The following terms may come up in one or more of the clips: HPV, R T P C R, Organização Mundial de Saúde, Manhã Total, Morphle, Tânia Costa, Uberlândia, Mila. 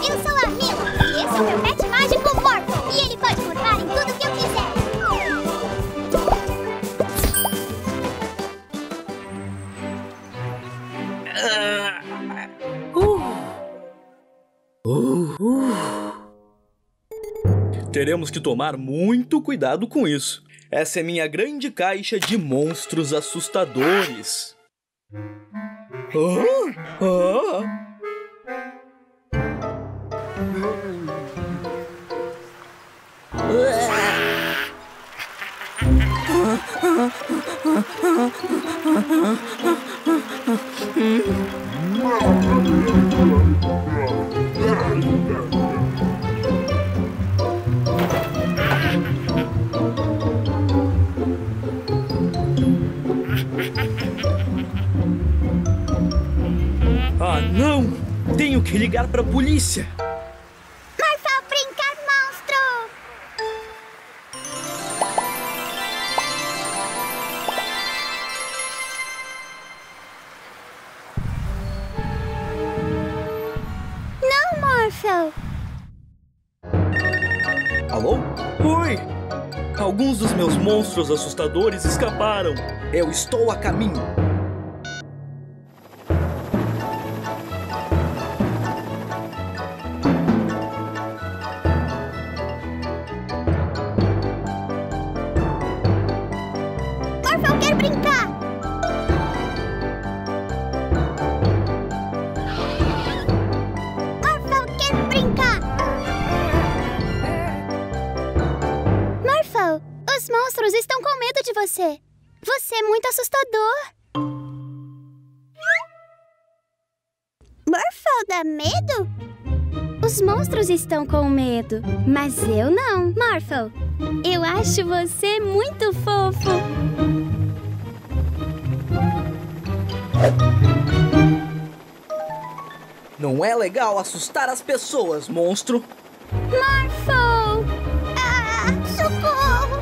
Eu sou a Mila e esse é o meu pet mágico Morphle. E ele pode morfar em tudo que eu quiser. Teremos que tomar muito cuidado com isso. Essa é minha grande caixa de monstros assustadores. Ah, não! Tenho que ligar para a polícia! Alô? Oi! Alguns dos meus monstros assustadores escaparam. Eu estou a caminho. Morphle, eu quero brincar! Os monstros estão com medo de você. Você é muito assustador. Morphle, dá medo? Os monstros estão com medo, mas eu não. Morphle, eu acho você muito fofo. Não é legal assustar as pessoas, monstro. Morphle! Ah, socorro!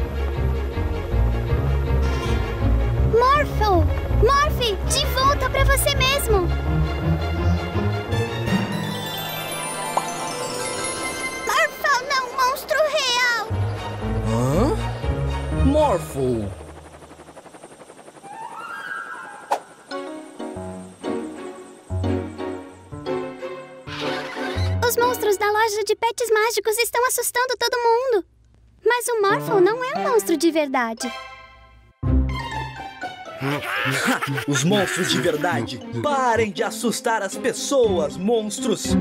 Morphle! Morphe! De volta pra você mesmo! Morphle, não, monstro real! Hã? Morphle! Os monstros da loja de pets mágicos estão assustando todo mundo! Mas o Morphle não é um monstro de verdade! Os monstros de verdade, parem de assustar as pessoas, monstros!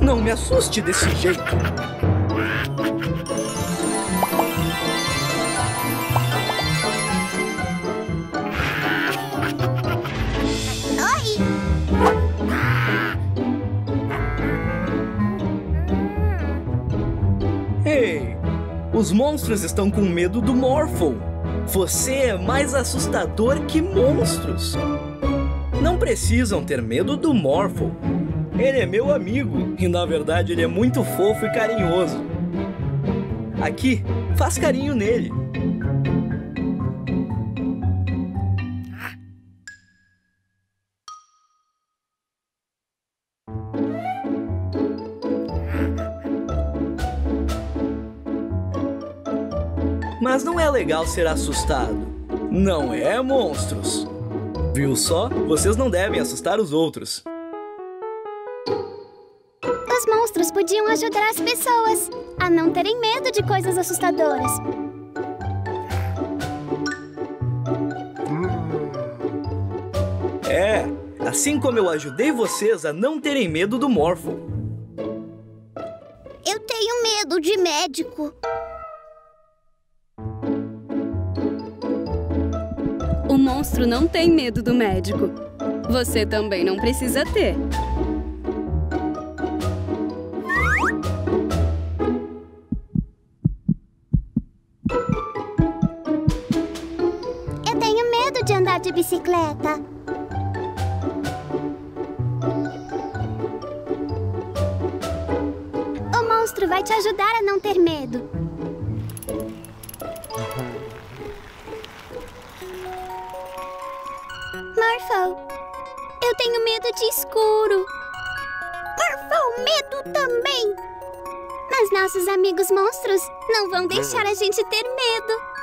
Não me assuste desse jeito! Os monstros estão com medo do Morphle. Você é mais assustador que monstros. Não precisam ter medo do Morphle. Ele é meu amigo e, na verdade, ele é muito fofo e carinhoso. Aqui, faz carinho nele. Mas não é legal ser assustado. Não é, monstros? Viu só? Vocês não devem assustar os outros. Os monstros podiam ajudar as pessoas a não terem medo de coisas assustadoras. É, assim como eu ajudei vocês a não terem medo do Morphle. Eu tenho medo de médico. O monstro não tem medo do médico. Você também não precisa ter. Eu tenho medo de andar de bicicleta. monstro vai te ajudar a não ter medo. Morphle, eu tenho medo de escuro. Morphle, medo também. Mas nossos amigos monstros não vão deixar a gente ter medo.